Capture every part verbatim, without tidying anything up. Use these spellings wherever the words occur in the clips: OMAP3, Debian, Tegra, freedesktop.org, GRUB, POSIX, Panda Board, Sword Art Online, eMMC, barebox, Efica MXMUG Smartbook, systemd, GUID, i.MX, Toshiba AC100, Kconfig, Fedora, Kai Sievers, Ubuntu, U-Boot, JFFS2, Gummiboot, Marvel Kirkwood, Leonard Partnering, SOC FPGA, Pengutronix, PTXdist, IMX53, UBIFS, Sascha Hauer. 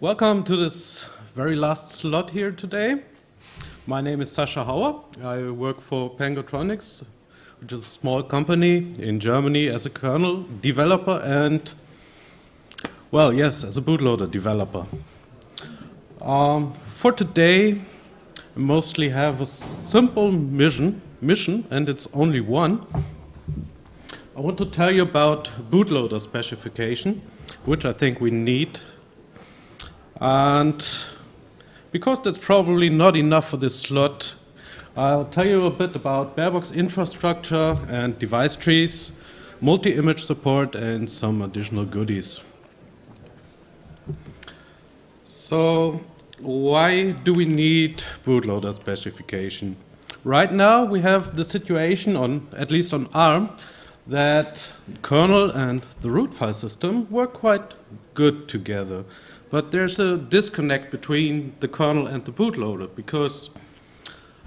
Welcome to this very last slot here today. My name is Sascha Hauer. I work for Pengutronix, which is a small company in Germany as a kernel developer and, well, yes, as a bootloader developer. Um, for today, I mostly have a simple mission, mission, and it's only one. I want to tell you about bootloader specification, which I think we need. And because that's probably not enough for this slot, I'll tell you a bit about barebox infrastructure and device trees, multi-image support, and some additional goodies. So why do we need bootloader specification? Right now we have the situation, on at least on ARM, that kernel and the root file system work quite good together. But there's a disconnect between the kernel and the bootloader, because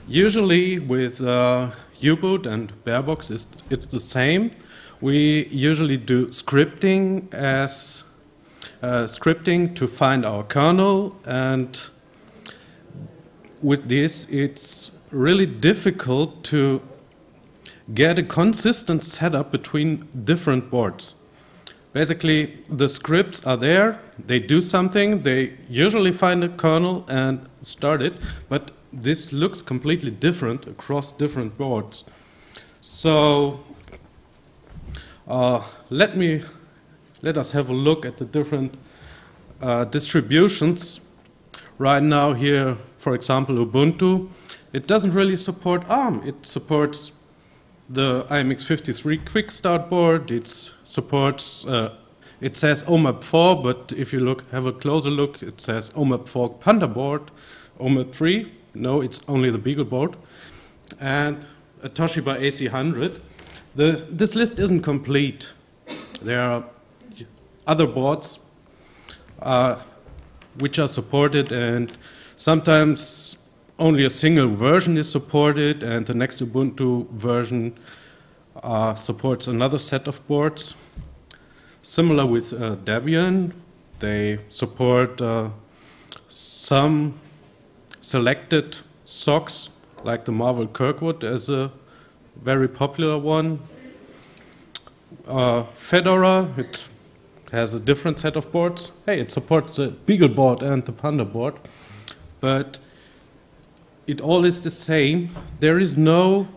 usually with uh, U-Boot and barebox it's, it's the same. We usually do scripting as uh, scripting to find our kernel, and with this it's really difficult to get a consistent setup between different boards. Basically, the scripts are there, they do something, they usually find a kernel and start it, but this looks completely different across different boards. So uh, let me let us have a look at the different uh, distributions. Right now here, for example, Ubuntu, it doesn't really support ARM. It supports the I M X fifty-three quick start board. It supports, uh, it says O MAP four, but if you look, have a closer look, it says O MAP four Panda Board, O MAP three, no, it's only the Beagle Board, and a Toshiba A C one hundred. The, this list isn't complete. There are other boards uh, which are supported, and sometimes only a single version is supported, and the next Ubuntu version uh, supports another set of boards. Similar with uh, Debian, they support uh, some selected S O Cs, like the Marvel Kirkwood as a very popular one. Uh, Fedora, it has a different set of boards. Hey, it supports the Beagle Board and the Panda Board, but it all is the same. There is no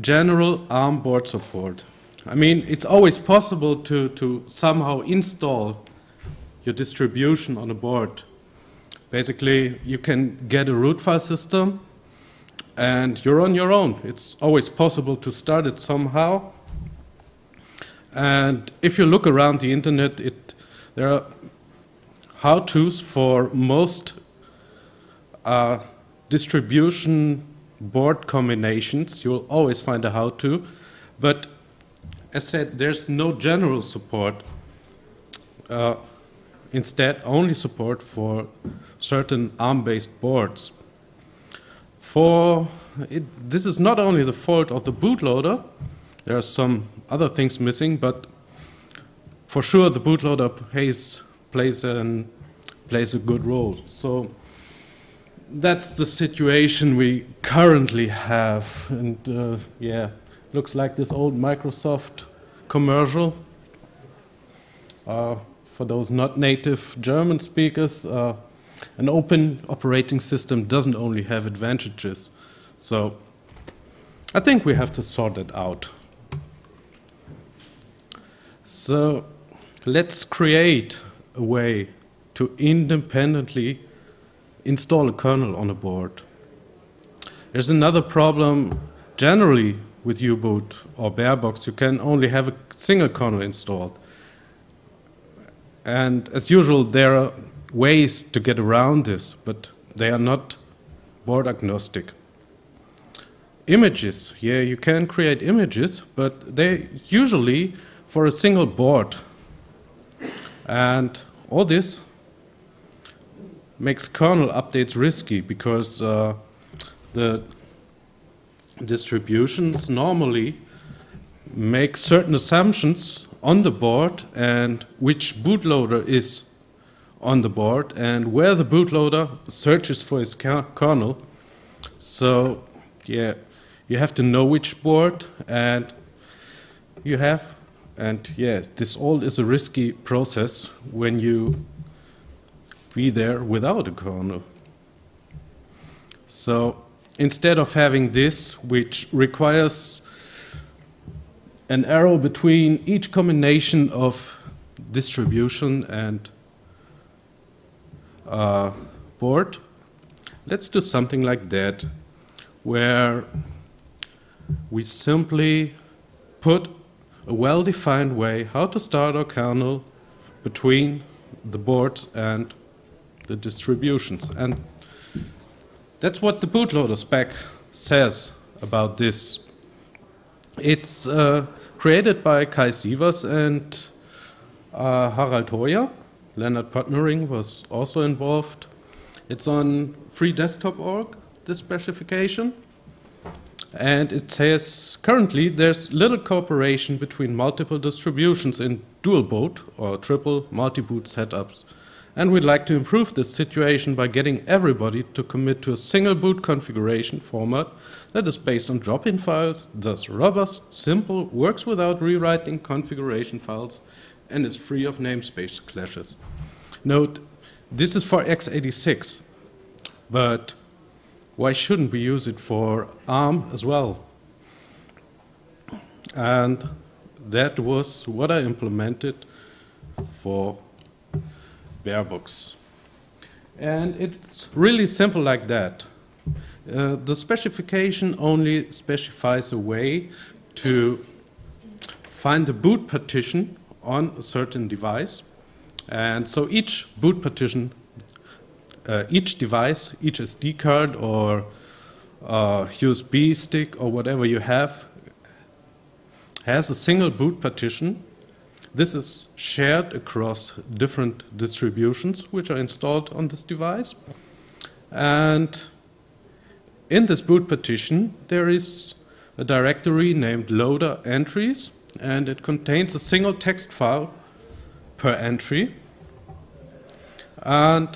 general ARM board support. I mean, it's always possible to, to somehow install your distribution on a board. Basically, you can get a root file system and you're on your own. It's always possible to start it somehow. And if you look around the internet, it, there are how-tos for most Uh, distribution board combinations. You'll always find a how-to, but as said, there's no general support. Uh, instead, only support for certain ARM-based boards. For it, this is not only the fault of the bootloader. There are some other things missing, but for sure the bootloader plays plays an plays a good role. So that's the situation we currently have, and uh, yeah, looks like this old Microsoft commercial. Uh, for those not native German speakers, uh, an open operating system doesn't only have advantages. So I think we have to sort that out. So let's create a way to independently install a kernel on a board. There's another problem generally with U-Boot or barebox. You can only have a single kernel installed. And as usual, there are ways to get around this, but they are not board agnostic. Images, yeah, you can create images, but they usually for a single board. And all this makes kernel updates risky, because uh, the distributions normally make certain assumptions on the board and which bootloader is on the board and where the bootloader searches for its kernel. So yeah, you have to know which board and you have, and yeah, this all is a risky process when you be there without a kernel. So instead of having this, which requires an arrow between each combination of distribution and uh, board, let's do something like that, where we simply put a well-defined way how to start our kernel between the boards and the distributions. And that's what the bootloader spec says about this. It's uh, created by Kai Sievers and uh, Harald Hoyer. Leonard Partnering was also involved. It's on free desktop dot org, this specification. And it says, currently, there's little cooperation between multiple distributions in dual boot or triple multi-boot setups. And we'd like to improve this situation by getting everybody to commit to a single boot configuration format that is based on drop-in files, thus robust, simple, works without rewriting configuration files, and is free of namespace clashes. Note, this is for x eighty-six, but why shouldn't we use it for ARM as well? And that was what I implemented for barebox. And it's really simple like that. Uh, the specification only specifies a way to find the boot partition on a certain device. And so each boot partition, Uh, each device, each S D card or uh, U S B stick or whatever you have, has a single boot partition. This is shared across different distributions which are installed on this device. And in this boot partition, there is a directory named loader entries, and it contains a single text file per entry. And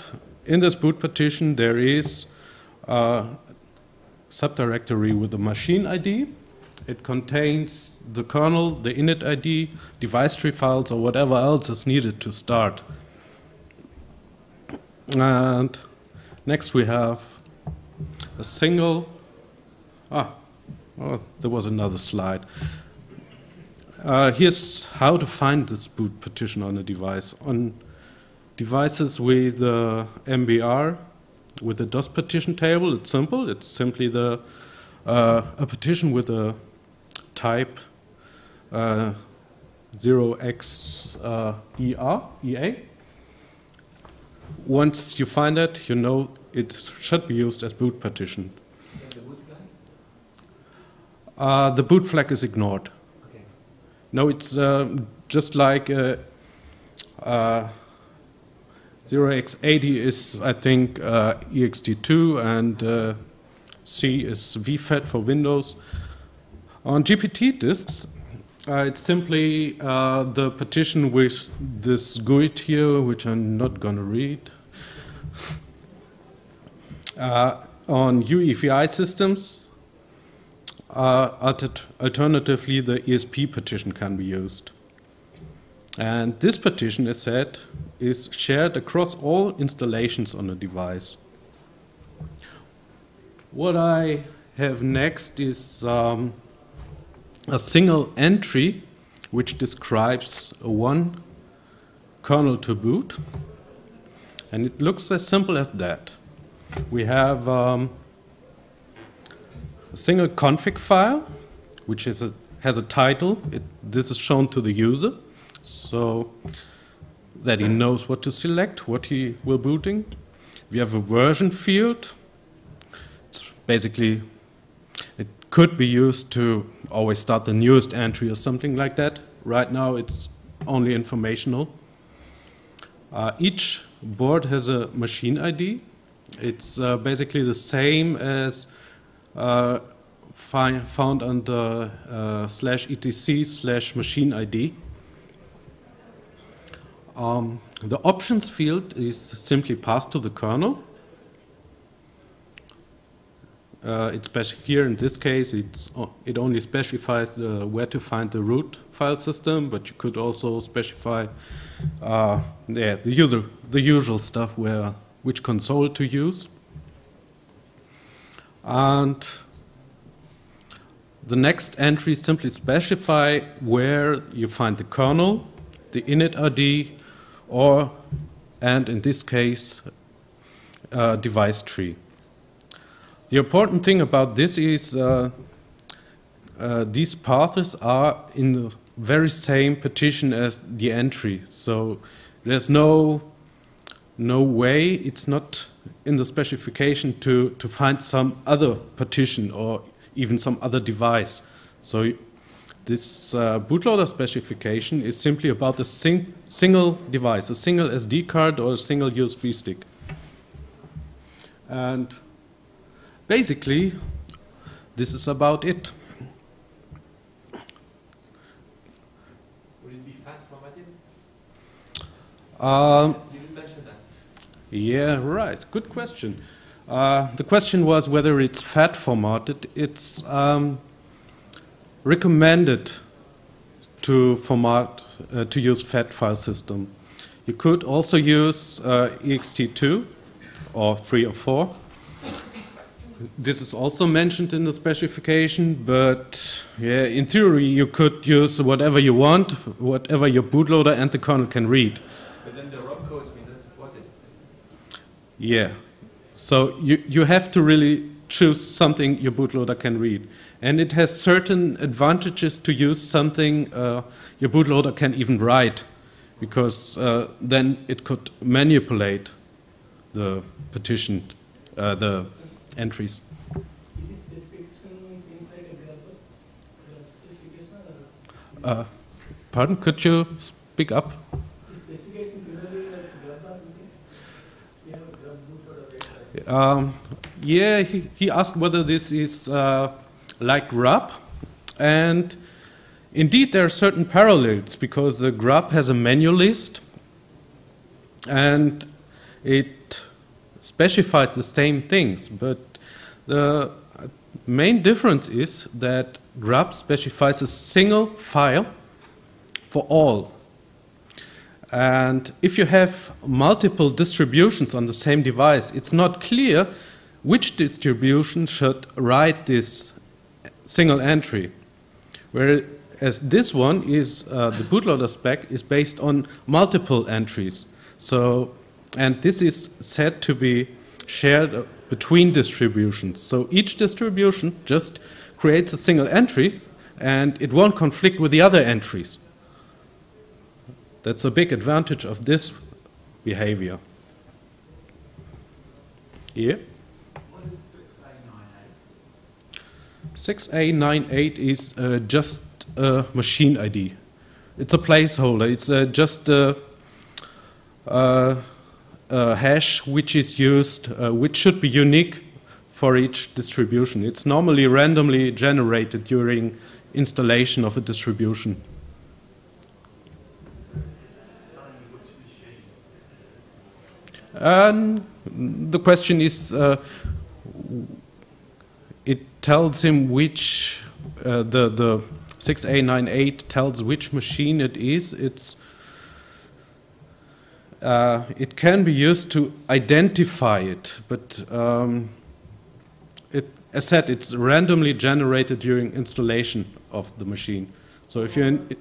in this boot partition, there is a subdirectory with a machine I D. It contains the kernel, the init I D, device tree files, or whatever else is needed to start. And next we have a single, ah, oh, there was another slide. Uh, here's how to find this boot partition on a device. On devices with uh, M B R, with the DOS partition table, it's simple. It's simply the, uh, a partition with a type uh, zero x E A. Once you find it, you know it should be used as boot partition. The boot flag? Uh, the boot flag is ignored. Okay. No, it's uh, just like uh, uh, zero x eighty is, I think, uh, E X T two, and uh, C is V FAT for Windows. On G P T disks, uh, it's simply uh, the partition with this G U I D here, which I'm not going to read. Uh, on U E F I systems, uh, alternatively, the E S P partition can be used. And this partition is said is shared across all installations on a device. What I have next is um, a single entry which describes one kernel to boot. And it looks as simple as that. We have um, a single config file which is a, has a title. It, this is shown to the user, so that he knows what to select, what he will booting. We have a version field. It's basically, it could be used to always start the newest entry or something like that. Right now, it's only informational. Uh, each board has a machine I D. It's uh, basically the same as uh, fi found under uh, slash E T C slash machine I D. um, the options field is simply passed to the kernel. Uh, it's here in this case, it's, it only specifies uh, where to find the root file system, but you could also specify uh, yeah, the user, the usual stuff, where which console to use. And the next entry simply specify where you find the kernel, the init I D, or, and in this case, uh, device tree. The important thing about this is uh, uh, these paths are in the very same partition as the entry. So there's no, no way, it's not in the specification to, to find some other partition or even some other device. So this uh, bootloader specification is simply about a sing single device, a single S D card or a single U S B stick. And basically, this is about it. Would it be fat formatted? Um, you didn't mention that. Yeah, right. Good question. Uh, the question was whether it's fat formatted. It's um, recommended to format uh, to use fat file system. You could also use uh, E X T two or three or four. This is also mentioned in the specification, but yeah, in theory you could use whatever you want, whatever your bootloader and the kernel can read. But then the ROM codes we don't support it. Yeah, so you, you have to really choose something your bootloader can read. And it has certain advantages to use something uh, your bootloader can even write, because uh, then it could manipulate the partition, uh, the entries. Uh, pardon, could you speak up? Um, yeah, he, he asked whether this is uh, like grub, and indeed there are certain parallels, because the grub has a menu list and it specifies the same things, but the main difference is that grub specifies a single file for all. And if you have multiple distributions on the same device, it's not clear which distribution should write this single entry. Whereas this one is, uh, the bootloader spec is based on multiple entries. So, and this is said to be shared between distributions. So each distribution just creates a single entry and it won't conflict with the other entries. That's a big advantage of this behavior. Yeah? What is six A ninety-eight? six A ninety-eight is uh, just a machine I D. It's a placeholder. It's uh, just a, a, a hash which is used, uh, which should be unique for each distribution. It's normally randomly generated during installation of a distribution. And the question is, uh, it tells him which, uh, the, the six A ninety-eight tells which machine it is. It's, uh, it can be used to identify it, but um, it, as said, it's randomly generated during installation of the machine. So if you... In, it,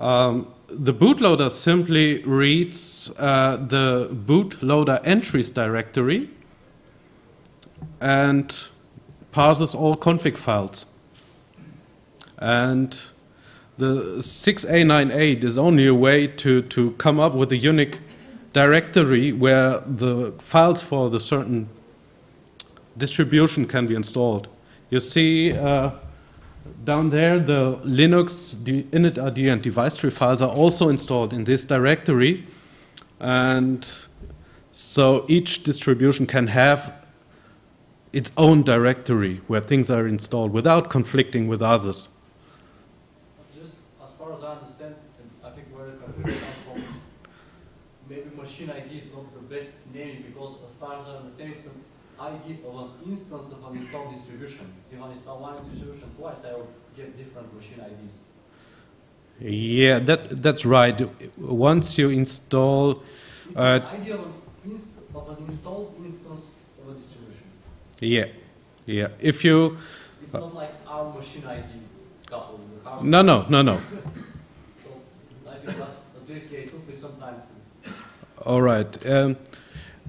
Um, the bootloader simply reads uh, the bootloader entries directory and parses all config files. And the six A ninety-eight is only a way to, to come up with a unique directory where the files for the certain distribution can be installed. You see, uh, down there, the Linux, the init I D and device tree files are also installed in this directory. And so each distribution can have its own directory where things are installed without conflicting with others. Just as far as I understand, and I think where it comes from, maybe machine I D is not the best name, because as far as I understand, it's an I D of an instance of an install distribution. If I install one distribution twice, I will get different machine I Ds. Yeah, that, that's right. Once you install... It's uh, an I D of an, inst of an installed instance of a distribution. Yeah, yeah. If you... It's uh, not like our machine I D coupled with our... No, no, no, no. So I think that's, at least it took me some time to... All right. Um,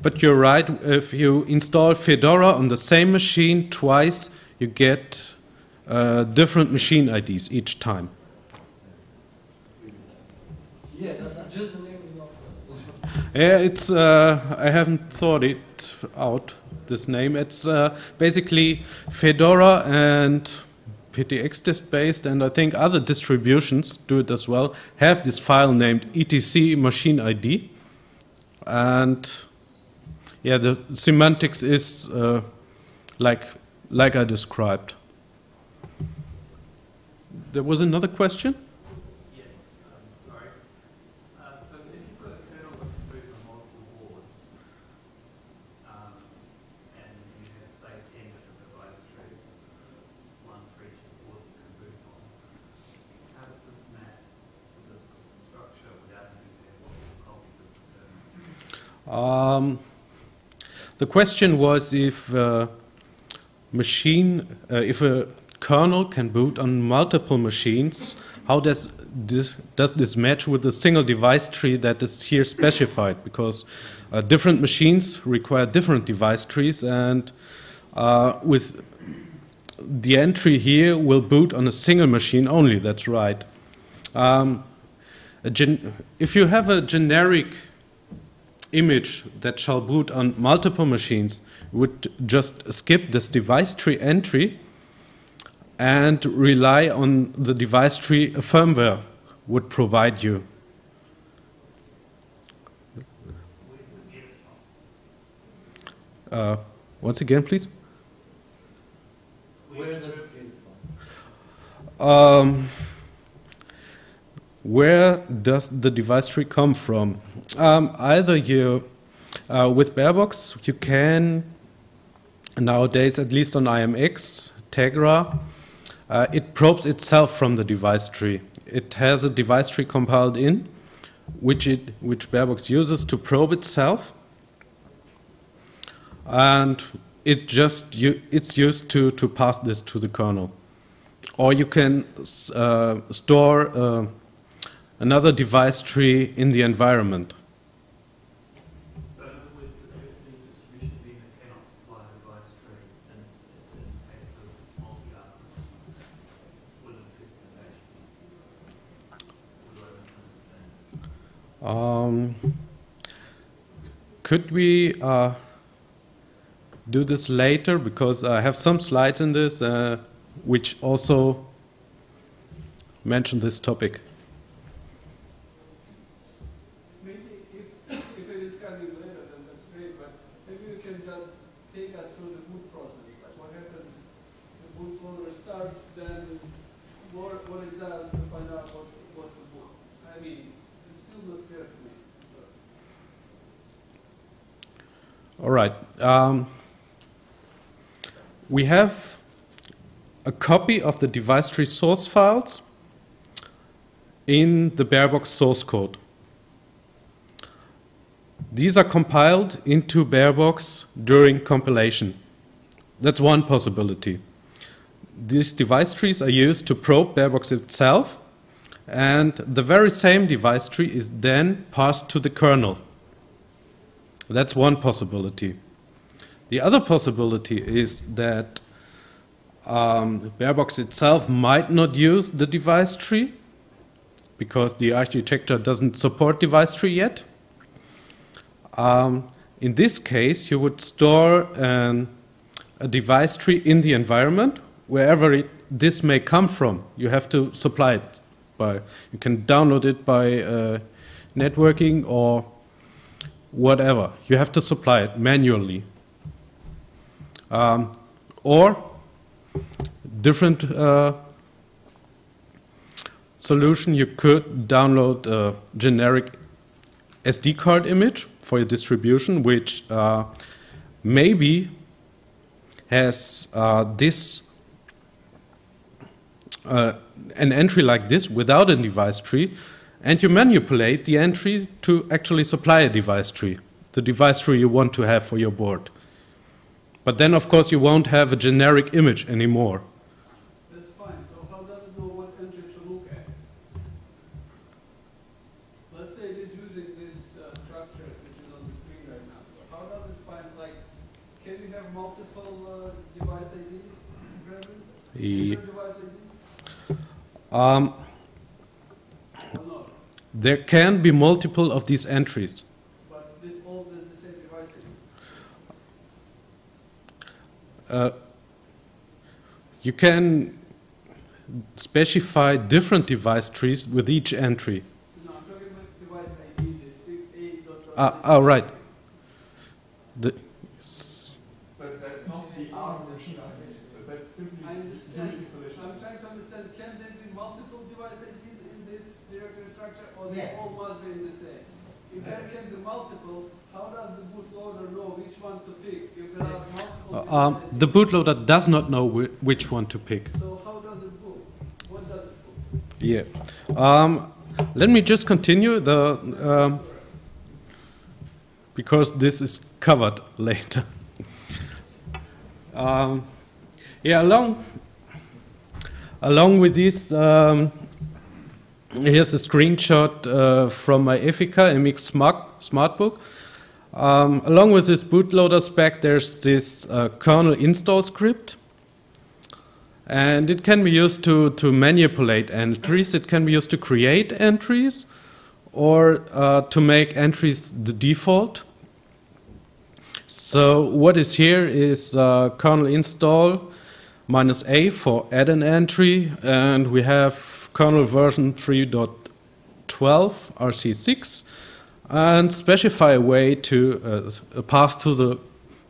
but you're right. If you install Fedora on the same machine twice, you get uh, different machine I Ds each time. Yeah, just the name is not. Yeah, it's. Uh, I haven't thought it out. This name. It's uh, basically Fedora and PTXdist based, and I think other distributions do it as well. Have this file named etc machine I D, and yeah, the semantics is uh, like like I described. There was another question. Um, the question was if uh, machine, uh, if a kernel can boot on multiple machines, how does this, does this match with the single device tree that is here specified? Because uh, different machines require different device trees, and uh, with the entry here will boot on a single machine only. That's right. Um, a gen if you have a generic image that shall boot on multiple machines, would just skip this device tree entry and rely on the device tree a firmware would provide you. Uh, once again, please. Where does it get from? Um, Where does the device tree come from? Um, either you, uh, with barebox, you can, nowadays, at least on I M X, Tegra, uh, it probes itself from the device tree. It has a device tree compiled in, which, it, which barebox uses to probe itself. And it just, it's used to, to pass this to the kernel. Or you can uh, store uh, another device tree in the environment. So in other words, the code distribution being that cannot supply a device tree in, in the case of multi-artists with a specification. Um, could we uh, do this later? Because I have some slides in this uh, which also mention this topic. All right. Um, we have a copy of the device tree source files in the barebox source code. These are compiled into barebox during compilation. That's one possibility. These device trees are used to probe barebox itself, and the very same device tree is then passed to the kernel. That's one possibility. The other possibility is that um, barebox itself might not use the device tree because the architecture doesn't support device tree yet. Um, in this case, you would store an, a device tree in the environment, wherever it, this may come from. You have to supply it by, you can download it by uh, networking or whatever. You have to supply it manually. um, or different uh, solution, you could download a generic S D card image for your distribution, which uh, maybe has uh, this uh, an entry like this without a device tree, and you manipulate the entry to actually supply a device tree, the device tree you want to have for your board. But then, of course, you won't have a generic image anymore. That's fine. So how does it know what entry to look at? Let's say it is using this uh, structure which is on the screen right now. So how does it find, like, can you have multiple uh, device I Ds? Yeah. Device I D? Um, there can be multiple of these entries. But this all is the same device I D? Uh, you can specify different device trees with each entry. No, I'm talking about device I D, the six eight dot one. Ah, oh, right. The but that's not the R version, but that's simply I understand. Installation. I'm trying to understand, can there be multiple device I Ds in this directory structure, or yes. They all must be in the same? If there can be multiple, how does the bootloader know which one to pick? If there are multiple uh, um, the bootloader does not know wh which one to pick. So how does it boot? What does it boot? Yeah. Um, let me just continue the um, because this is covered later. um, yeah, along along with this. Um, Here's a screenshot uh, from my Efica M X M U G Smartbook. Um, along with this bootloader spec, there's this uh, kernel install script. And it can be used to, to manipulate entries. It can be used to create entries or uh, to make entries the default. So what is here is uh, kernel install minus A for add an entry, and we have kernel version three point twelve R C six, and specify a way to uh, a path to the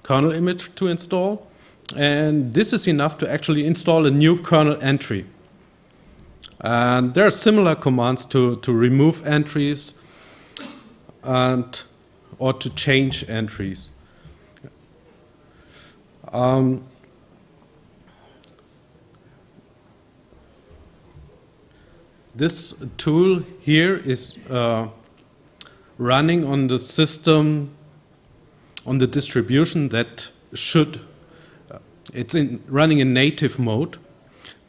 kernel image to install, and this is enough to actually install a new kernel entry. And there are similar commands to, to remove entries and or to change entries. Um, This tool here is uh, running on the system, on the distribution that should, uh, it's in, running in native mode,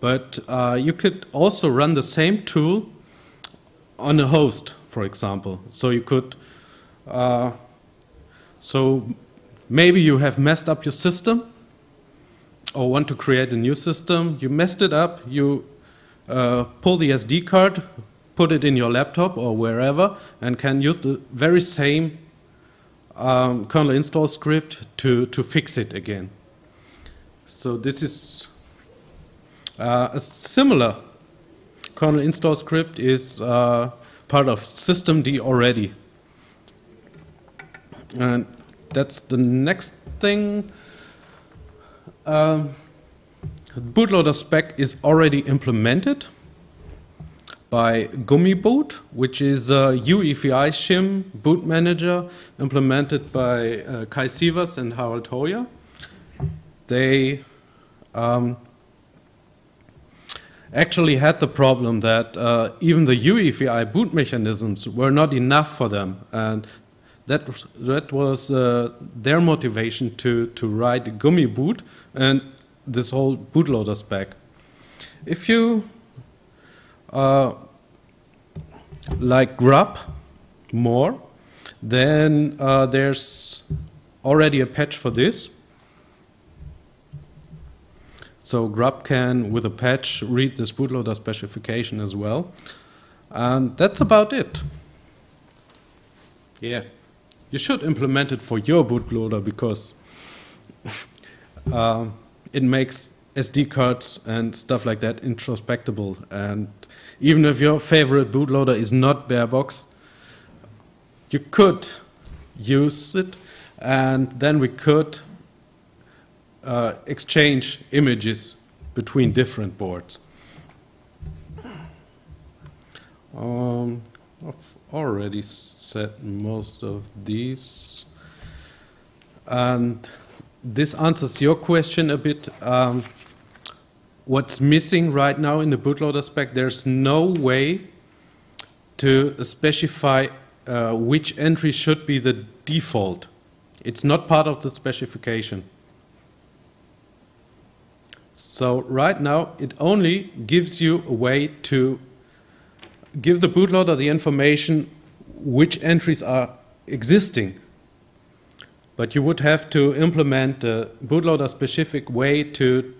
but uh, you could also run the same tool on a host, for example. So you could, uh, so maybe you have messed up your system or want to create a new system. You messed it up, you Uh, pull the S D card, put it in your laptop or wherever, and can use the very same um, kernel install script to, to fix it again. So this is uh, a similar kernel install script is uh, part of systemd already. And that's the next thing. Um, The bootloader spec is already implemented by Gummiboot, which is a U E F I shim boot manager implemented by uh, Kai Sievers and Harald Hoyer. They um, actually had the problem that uh, even the U E F I boot mechanisms were not enough for them, and that was, that was uh, their motivation to, to write Gummiboot and this whole bootloader spec. If you uh, like grub more, then uh, there's already a patch for this. So grub can, with a patch, read this bootloader specification as well. And that's about it. Yeah. You should implement it for your bootloader because uh, it makes S D cards and stuff like that introspectable. And even if your favorite bootloader is not barebox, you could use it, and then we could uh, exchange images between different boards. Um, I've already said most of these. And this answers your question a bit. Um, what's missing right now in the bootloader spec, there's no way to specify uh, which entry should be the default. It's not part of the specification. So right now it only gives you a way to give the bootloader the information which entries are existing. But you would have to implement a bootloader specific way to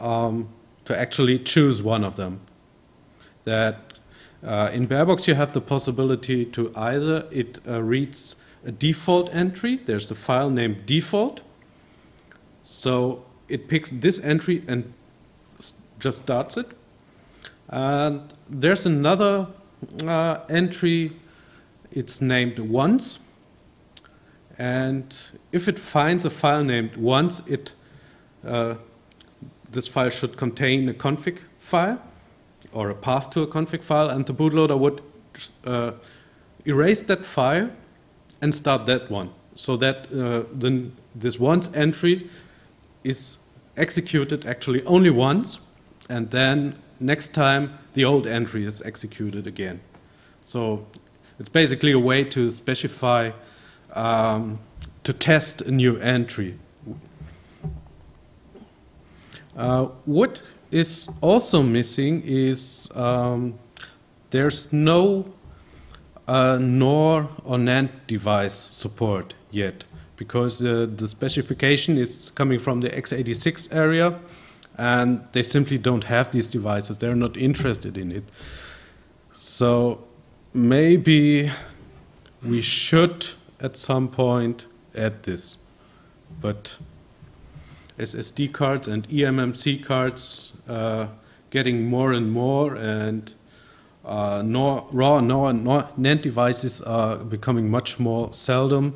um, to actually choose one of them. That uh, in barebox you have the possibility to either it uh, reads a default entry. There's a file named default. So it picks this entry and just starts it. And there's another uh, entry. It's named once. And if it finds a file named once, it, uh, this file should contain a config file or a path to a config file, and the bootloader would uh, erase that file and start that one, so that uh, the, this once entry is executed actually only once, and then next time the old entry is executed again. So it's basically a way to specify Um, to test a new entry. Uh, what is also missing is um, there's no uh, N O R or NAND device support yet, because uh, the specification is coming from the x eighty-six area and they simply don't have these devices. They're not interested in it. So maybe we should at some point add this, but S S D cards and E M M C cards uh, getting more and more, and uh, nor, raw nor, nor NAND devices are becoming much more seldom.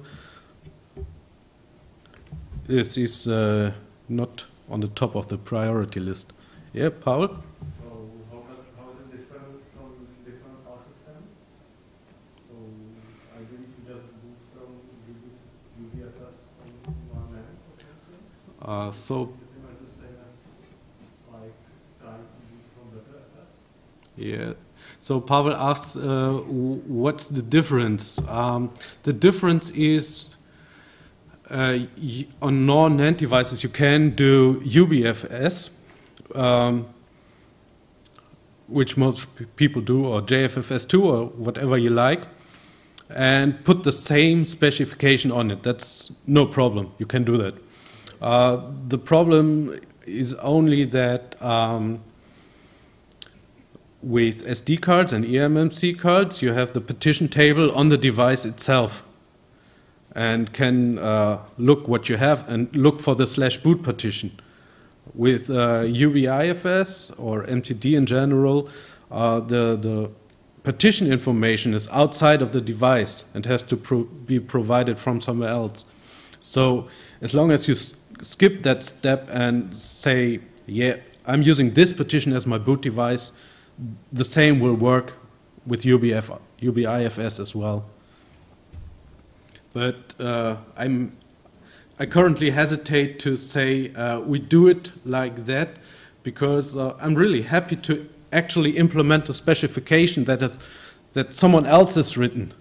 This is uh, not on the top of the priority list. Yeah, Paul? So how, how is it different from different file systems? So I believe you just boot from U B F S on one NAND or something? Uh, so they might be the same as like trying to boot from better F S? Yeah. So Pavel asks, uh, what's the difference? Um, the difference is uh, on non-NAND devices you can do U B F S, um, which most people do, or J F F S two, or whatever you like, and put the same specification on it. That's no problem. You can do that. Uh, the problem is only that um, with S D cards and E M M C cards, you have the partition table on the device itself and can uh, look what you have and look for the slash boot partition. With uh, U B I F S or M T D in general, uh, the, the partition information is outside of the device and has to pro be provided from somewhere else. So as long as you s skip that step and say, yeah, I'm using this partition as my boot device, the same will work with U B I F S as well. But uh, I'm, I currently hesitate to say uh, we do it like that, because uh, I'm really happy to actually implement a specification that has, that someone else has written.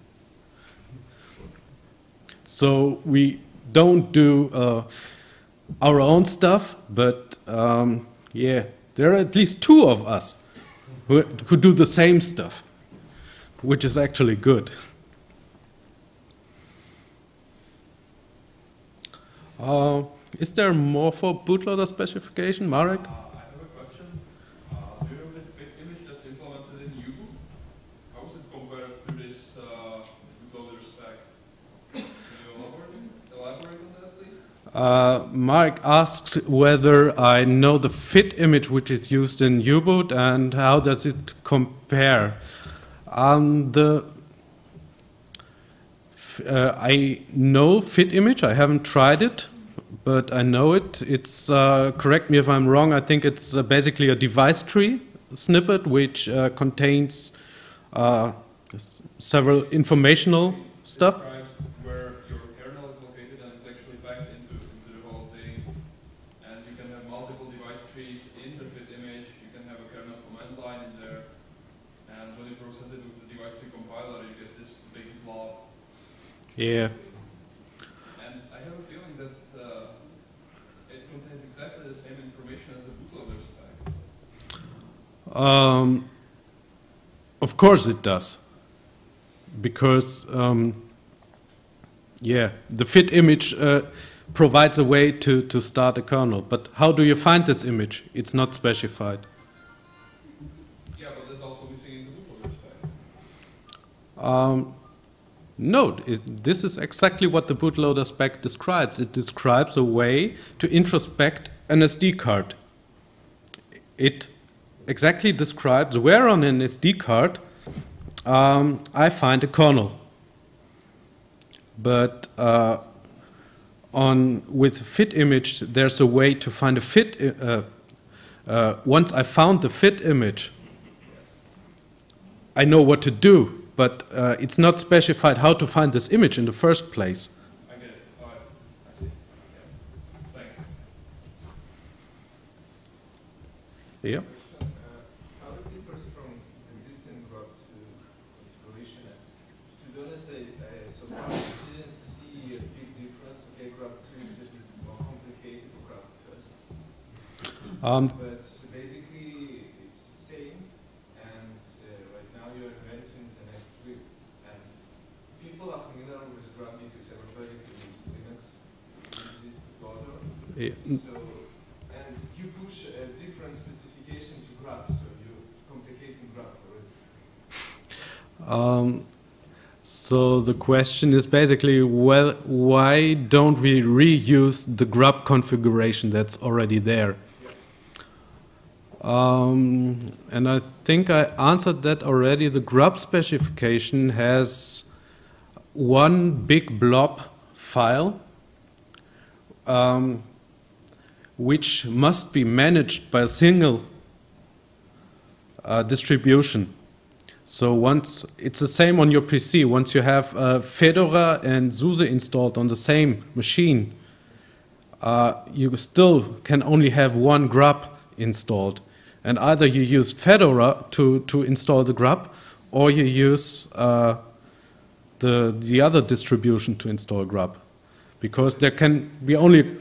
So we don't do uh, our own stuff, but um, yeah, there are at least two of us who, who do the same stuff, which is actually good. Uh, is there more for bootloader specification, Marek? Uh, Mark asks whether I know the fit image which is used in U-Boot and how does it compare. Um, the, uh, I know fit image, I haven't tried it, but I know it. It's, uh, correct me if I'm wrong, I think it's uh, basically a device tree snippet which uh, contains uh, several informational stuff. Yeah. And I have a feeling that uh, it contains exactly the same information as the bootloader stack. Um, of course it does. Because, um, yeah, the fit image uh, provides a way to, to start a kernel. But how do you find this image? It's not specified. Yeah, but that's also missing in the bootloader stack. Um, No, it, this is exactly what the bootloader spec describes. It describes a way to introspect an S D card. It exactly describes where on an S D card um, I find a kernel. But uh, on with fit image, there's a way to find a fit. Uh, uh, once I found the fit image, I know what to do. But uh, it's not specified how to find this image in the first place. I get it. All right. I see. Yeah. Thanks. Yeah. Uh, how it differs from existing route configuration? To be honest, uh, so far I didn't see a big difference. Okay, route two is a bit more complicated for route first. Um, but basically, it's the same. And uh, right now, you're Yeah. So, and you push a different specification to graph, so you're complicating graph already. Um, so the question is basically, well, why don't we reuse the grub configuration that's already there? Yeah. Um, and I think I answered that already. The grub specification has one big blob file. Um, which must be managed by a single uh, distribution. So once, it's the same on your P C, once you have uh, Fedora and SUSE installed on the same machine, uh, you still can only have one grub installed. And either you use Fedora to, to install the grub, or you use uh, the, the other distribution to install grub. Because there can be only...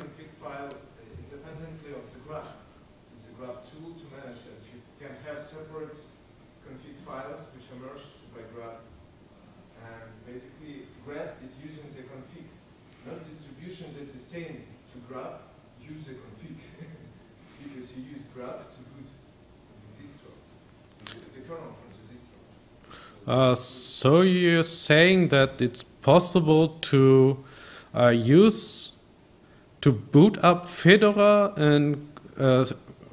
Uh, so you're saying that it's possible to uh, use, to boot up Fedora and, uh,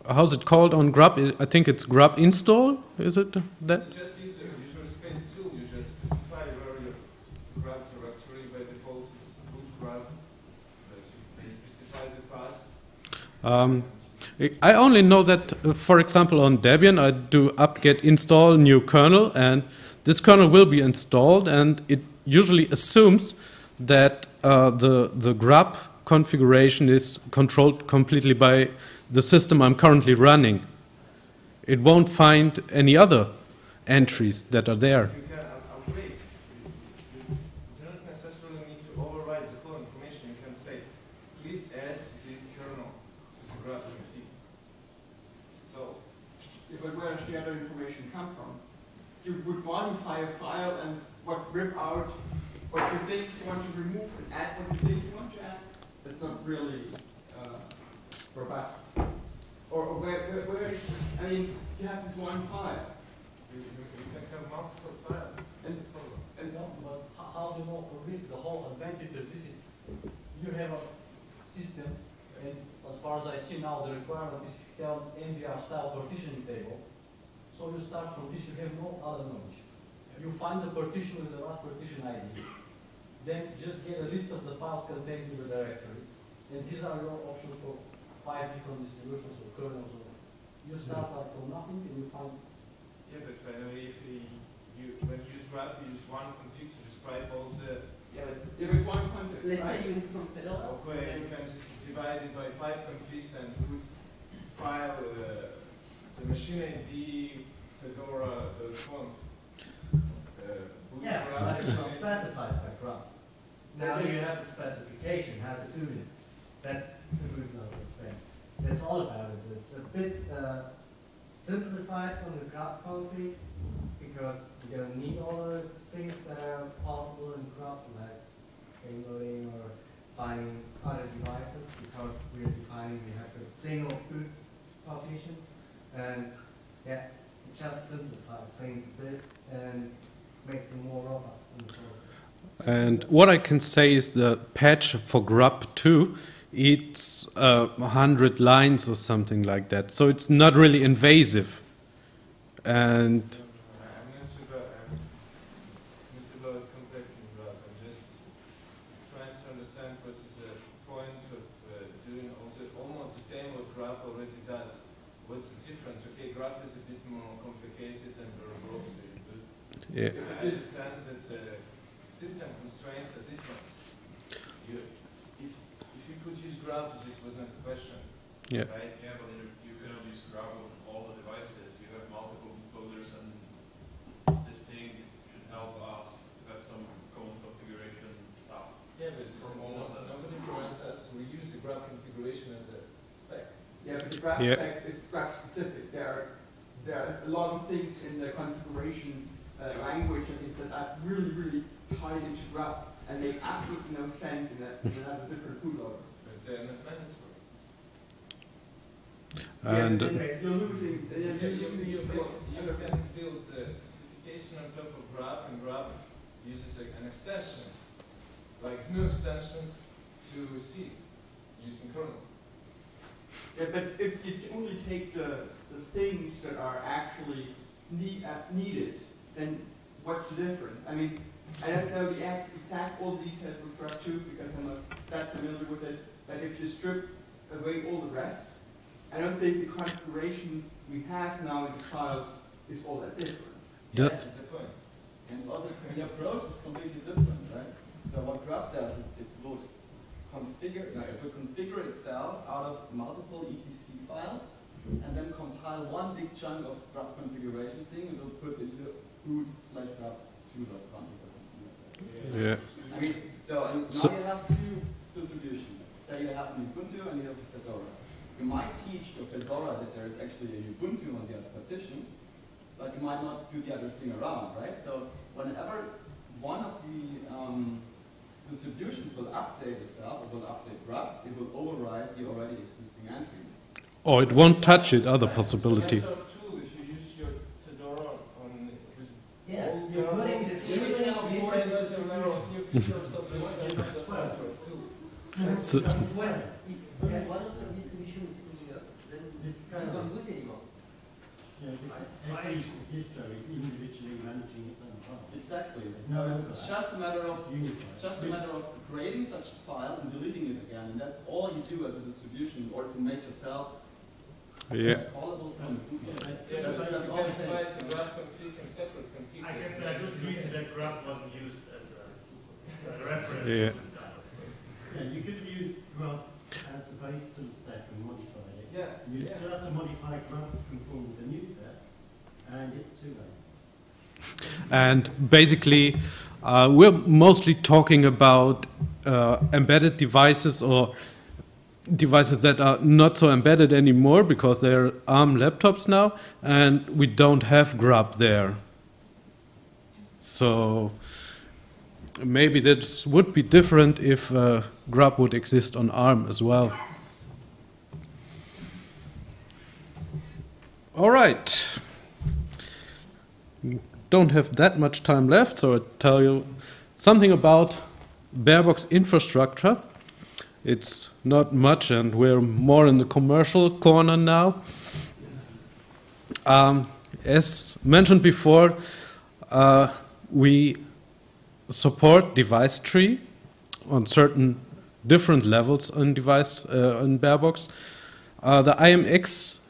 how's it called on grub? I think it's grub install, is it that? So just use the user space tool, you just specify where your grub directory, by default it's boot grub, but you specify the path. Um, I only know that, uh, for example, on Debian, I do apt-get install new kernel, and this kernel will be installed, and it usually assumes that uh, the, the grub configuration is controlled completely by the system I'm currently running. It won't find any other entries that are there. Modify a file and what rip out what you think you want to remove and add what you think you want to add. That's not really uh, robust. Or, or where, where, where, I mean, you have this one file. You, you, you can have multiple files. And, and no, but how do you read the whole advantage of this is you have a system, and as far as I see now, the requirement is you have an N V R style partitioning table. So you start from this, you have no other knowledge. You find the partition with the last partition I D. Then just get a list of the files contained in the directory. And these are your options for five different distributions or kernels. You start yeah. like from nothing and you find. Yeah, but finally, if we, you, when you use graph, you use one config to describe all the. Yeah, but if it's one config. Let's right? say you use compiler. Okay, you can just divide it by five configs and put file uh, the machine I D, Fedora, the font. Yeah, but it's not specified by graph. Now you have the specification, how to do this. That's the root level thing. That's all about it. It's a bit uh, simplified from the graph config because you don't need all those things that are possible in graph, like handling or finding other devices, because we're defining we have a single boot partition. And yeah, it just simplifies things a bit and makes them more robust in the process. And what I can say is the patch for grub two, it's uh, one hundred lines or something like that. So it's not really invasive. And I'm not sure about, I'm not sure about complexity in grub. I'm just trying to understand what is the point of uh, doing also almost the same what grub already does. What's the difference? Okay, grub is a bit more complicated than barebox. Yeah. I understand that the system constraints are different. You, if, if you could use grub, this was not a question. Yeah. Right? Yeah, but you, you cannot use grub on all the devices. You have multiple coders, and this thing should help us to have some common configuration stuff. Yeah, but from all of them. Nobody prevents us to reuse the grub configuration as a spec. Yeah, but the grub yeah. spec is grub specific. There are, there are a lot of things in the configuration Uh, language and things like that really, really tied into grub and make absolutely no sense in that in another different bootloader. And yeah, uh, anyway, you're losing. Uh, you're yeah, losing you, you, you can build the specification on top of grub, and grub uses like an extension, like new extensions to C using kernel. Yeah, but if you only take the the things that are actually need, uh, needed. Then what's the difference? I mean, I don't know the ex exact all the details with grub two because I'm not that familiar with it, but if you strip away all the rest, I don't think the configuration we have now in the files is all that different. Yes, that's the point. And also the approach is completely different, right? So what grub does is it would configure, no, it would configure itself out of multiple E T C files and then compile one big chunk of grub configuration thing and it will put into root slash grub two dot com. Yeah. I mean, so, and so now you have two distributions. Say you have an Ubuntu and you have a Fedora. You might teach the Fedora that there is actually a Ubuntu on the other partition, but you might not do the other thing around, right? So whenever one of the um, distributions will update itself, it will update grub, it will override the already existing entry. Or it won't touch it, other possibility. So well, if yeah. one of the distributions in uh, then this kind of not good anymore. Yeah, this distro is individually managing its own file. Exactly. No, so it's, it's just a matter of unified. Just a matter of creating such a file and deleting it again, and that's all you do as a distribution, in order to make yourself yeah. callable from Google. Yeah, that's, that's, that's all it takes. I guess the good reason that graph wasn't used as a, a reference. Yeah. Yeah, you could use grub as the base for the step and modify it. Yeah. You yeah. still have to modify grub to conform with the new step, and it's too late. And basically, uh, we're mostly talking about uh, embedded devices or devices that are not so embedded anymore because they're ARM laptops now, and we don't have grub there. So maybe this would be different if uh, grub would exist on ARM as well. All right. Don't have that much time left, so I'll tell you something about barebox infrastructure. It's not much, and we're more in the commercial corner now. Um, as mentioned before, uh, we support device tree on certain different levels on device uh, on barebox. Uh, the I M X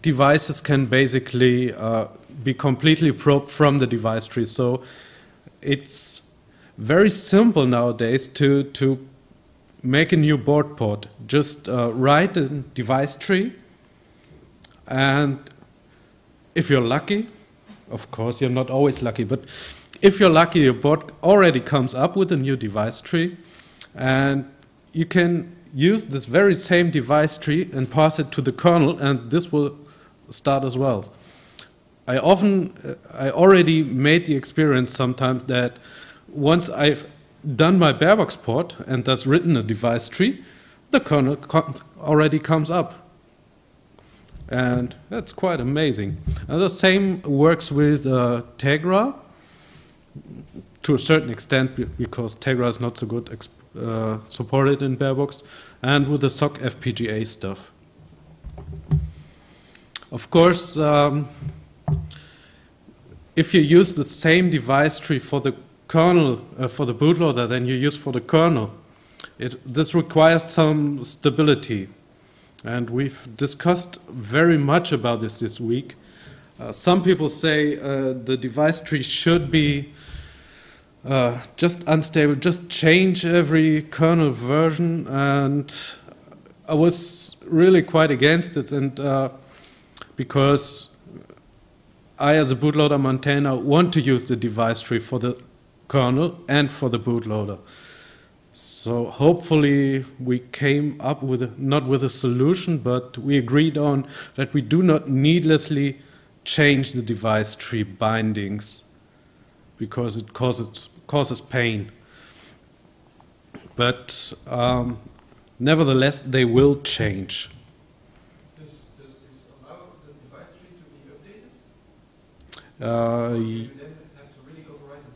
devices can basically uh, be completely probed from the device tree. So it's very simple nowadays to to make a new board port. Just uh, write a device tree, and if you're lucky, of course you're not always lucky, but if you're lucky, your board already comes up with a new device tree, and you can use this very same device tree and pass it to the kernel, and this will start as well. I often, I already made the experience sometimes that once I've done my barebox port and thus written a device tree, the kernel already comes up. And that's quite amazing. And the same works with uh, Tegra to a certain extent, because Tegra is not so good uh, supported in barebox, and with the S O C F P G A stuff. Of course, um, if you use the same device tree for the kernel, uh, for the bootloader, than you use for the kernel, it, this requires some stability. And we've discussed very much about this this week. Uh, some people say uh, the device tree should be uh, just unstable, just change every kernel version, and I was really quite against it, and uh, because I, as a bootloader maintainer, want to use the device tree for the kernel and for the bootloader. So hopefully we came up with, a, not with a solution, but we agreed on that we do not needlessly change the device tree bindings, because it causes, causes pain. But um, nevertheless, they will change. Does, does this allow the device tree to be updated? Uh, or do you then have to really override the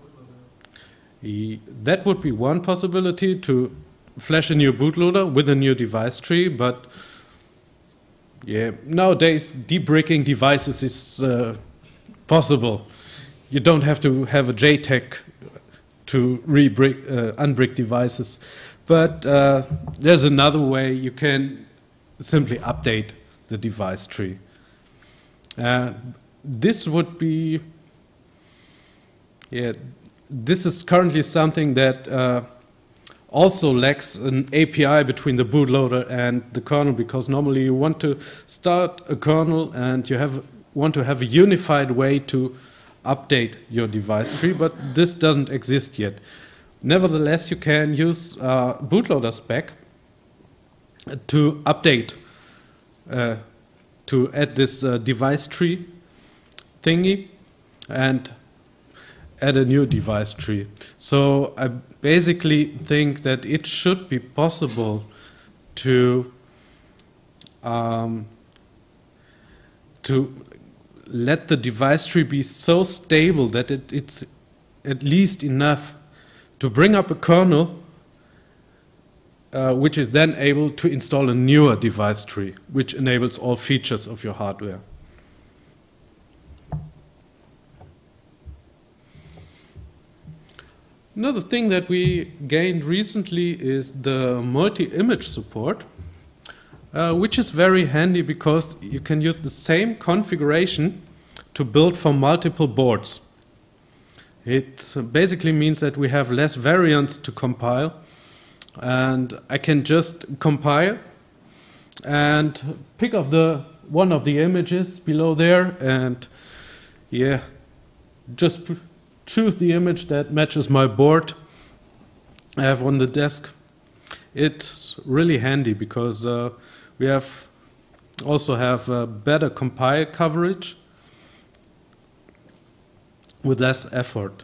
bootloader? That would be one possibility, to flash a new bootloader with a new device tree, but yeah, nowadays debricking devices is uh, possible. You don't have to have a J TEC to re-brick, uh, unbrick devices. But uh, there's another way. You can simply update the device tree. Uh, this would be, yeah, this is currently something that uh, also lacks an A P I between the bootloader and the kernel, because normally you want to start a kernel and you have want to have a unified way to update your device tree, but this doesn't exist yet. Nevertheless, you can use uh, bootloader spec to update, uh, to add this uh, device tree thingy and add a new device tree. So I basically think that it should be possible to um, to let the device tree be so stable that it, it's at least enough to bring up a kernel, uh, which is then able to install a newer device tree, which enables all features of your hardware. Another thing that we gained recently is the multi-image support, uh, which is very handy because you can use the same configuration to build for multiple boards. It basically means that we have less variants to compile, and I can just compile and pick up the one of the images below there, and yeah, just choose the image that matches my board I have on the desk. It's really handy because uh, we have also have uh, better compile coverage with less effort.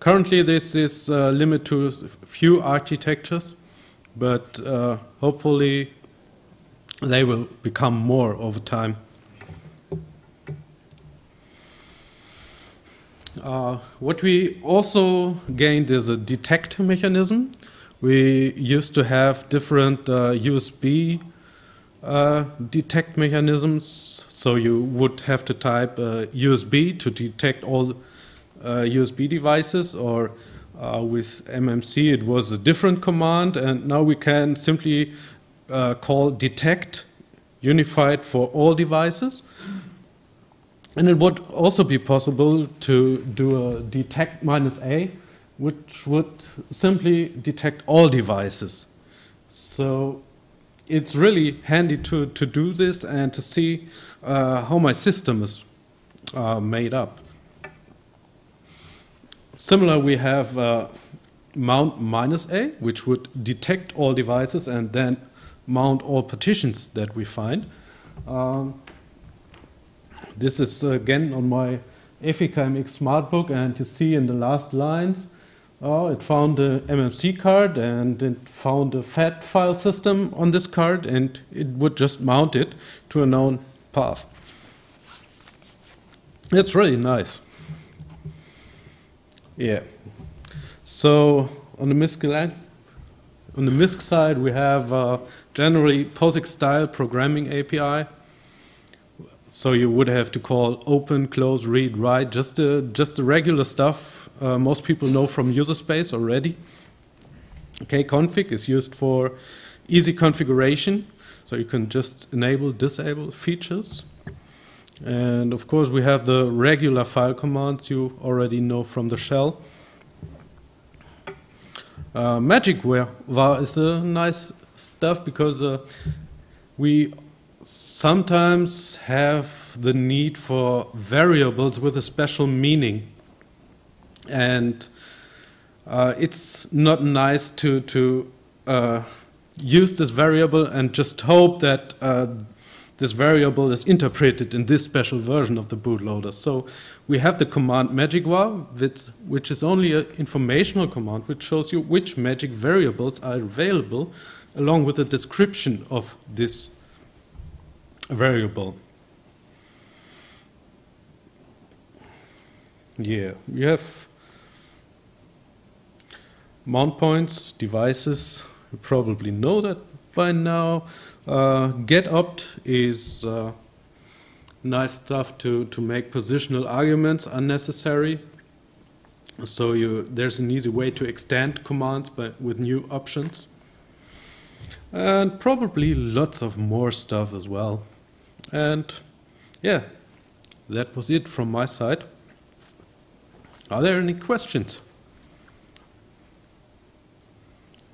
Currently, this is uh, limited to few architectures, but uh, hopefully they will become more over time. Uh, what we also gained is a detect mechanism. We used to have different uh, U S B uh, detect mechanisms, so you would have to type uh, U S B to detect all uh, U S B devices, or Uh, with M M C it was a different command, and now we can simply uh, call detect unified for all devices. And it would also be possible to do a detect minus A, which would simply detect all devices. So it's really handy to, to do this and to see uh, how my system is uh, made up. Similar, we have uh, mount minus A, which would detect all devices and then mount all partitions that we find. Um, This is again on my Efica M X Smartbook, and you see in the last lines, oh, it found a M M C card and it found a F A T file system on this card, and it would just mount it to a known path. It's really nice. Yeah. So on the M I S C side, on the M I S C side, we have uh, generally POSIX style programming A P I. So you would have to call open, close, read, write, just the, just the regular stuff uh, most people know from user space already. Kconfig is used for easy configuration, so you can just enable, disable features. And of course we have the regular file commands you already know from the shell. Uh, MagicWar is a nice stuff because uh, we sometimes have the need for variables with a special meaning, and uh, it's not nice to to uh, use this variable and just hope that uh, this variable is interpreted in this special version of the bootloader. So we have the command magicvar, which, which is only an informational command which shows you which magic variables are available along with a description of this variable. Yeah, we have mount points, devices, you probably know that by now. Uh, GetOpt is uh, nice stuff to, to make positional arguments unnecessary. So you, there's an easy way to extend commands by, with new options. And probably lots of more stuff as well. And yeah, that was it from my side. Are there any questions?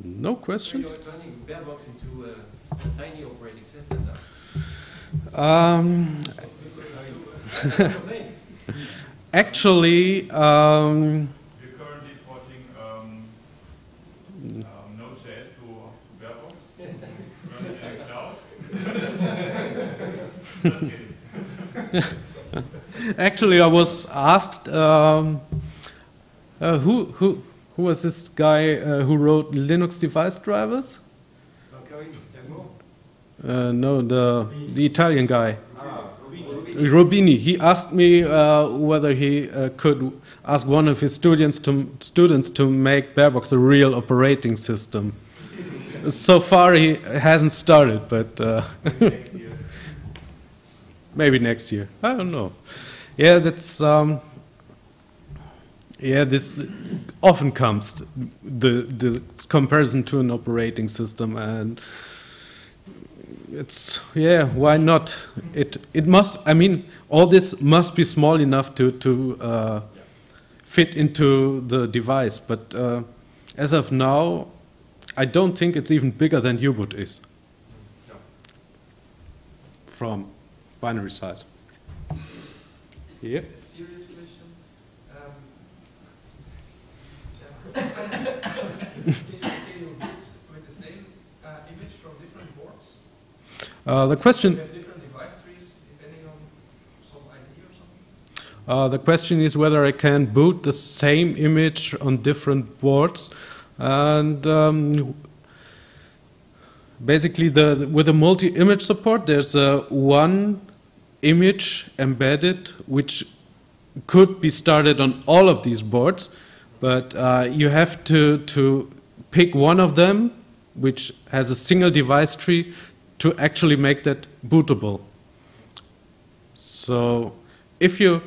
No questions? So you're turning barebox into a, a tiny operating system now? Um, actually, um, you're currently porting um, um, Node.js to barebox? Just kidding. Actually, I was asked um, uh, who who who was this guy uh, who wrote Linux device drivers? Uh, no, the the Italian guy. Ah, Rubini. Rubini. He asked me uh, whether he uh, could ask one of his students to students to make barebox a real operating system. So far, he hasn't started, but. Uh, Maybe next year. I don't know. Yeah, that's. Um, yeah, this often comes the the comparison to an operating system, and it's yeah. Why not? It it must. I mean, all this must be small enough to to uh, fit into the device. But uh, as of now, I don't think it's even bigger than U-Boot is. From binary size. Yeah. A serious question. Um, can, can you boot with the same uh, image from different boards? Uh, the question. You have different device trees depending on some I D or something? Uh, the question is whether I can boot the same image on different boards, and. Um, Basically, the, the, with the multi-image support, there's uh, one image embedded which could be started on all of these boards, but uh, you have to, to pick one of them which has a single device tree to actually make that bootable. So if you,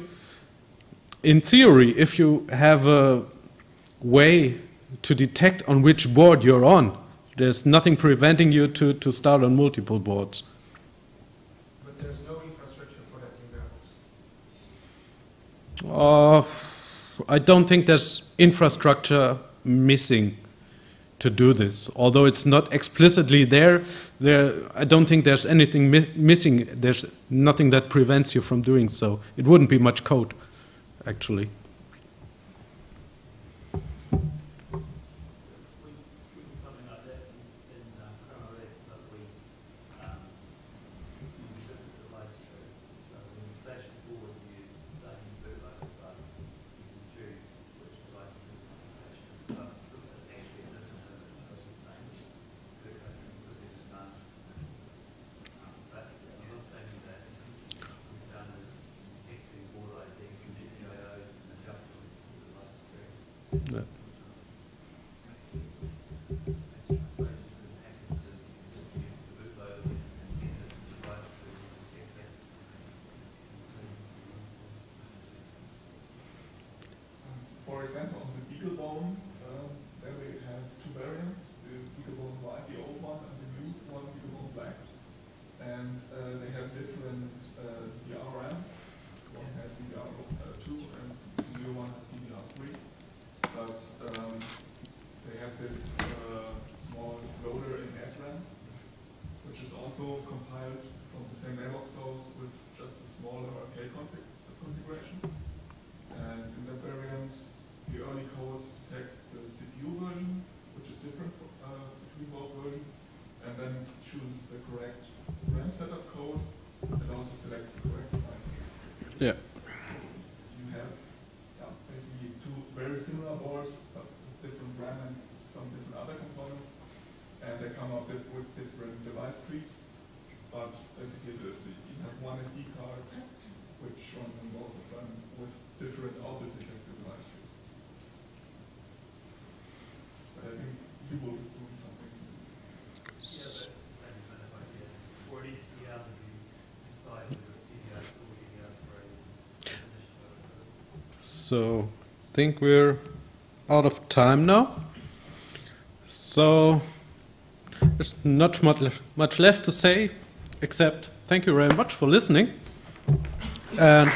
in theory, if you have a way to detect on which board you're on. There's nothing preventing you to, to start on multiple boards. But there's no infrastructure for that in Barebox? Uh, I don't think there's infrastructure missing to do this. Although it's not explicitly there, there I don't think there's anything mi missing. There's nothing that prevents you from doing so. It wouldn't be much code, actually. For example, on the Beagle Board, uh, there we have two variants, the Beagle Board white, the old one, and the new one, Beagle Board black. And uh, they have different uh, D R M. One has D D R two and the new one has D D R three. But um, they have this uh, small loader in S RAM, which is also compiled from the same Verilog source with just a smaller arcade config configuration. And in that variant, the early code takes the C P U version, which is different uh, between both versions, and then chooses the correct RAM setup code and also selects the correct device. Yeah. So you have yeah, basically two very similar boards, but with different RAM and some different other components, and they come up with different device trees. But basically, the, you have one S D card which runs on both of them with different auto detected device trees. I think people is doing something. Yeah, that's the same kind of idea. Or at least be able to decide whether it's D D R four or D D R three. So I think we're out of time now. So there's not much, much left to say, except thank you very much for listening. And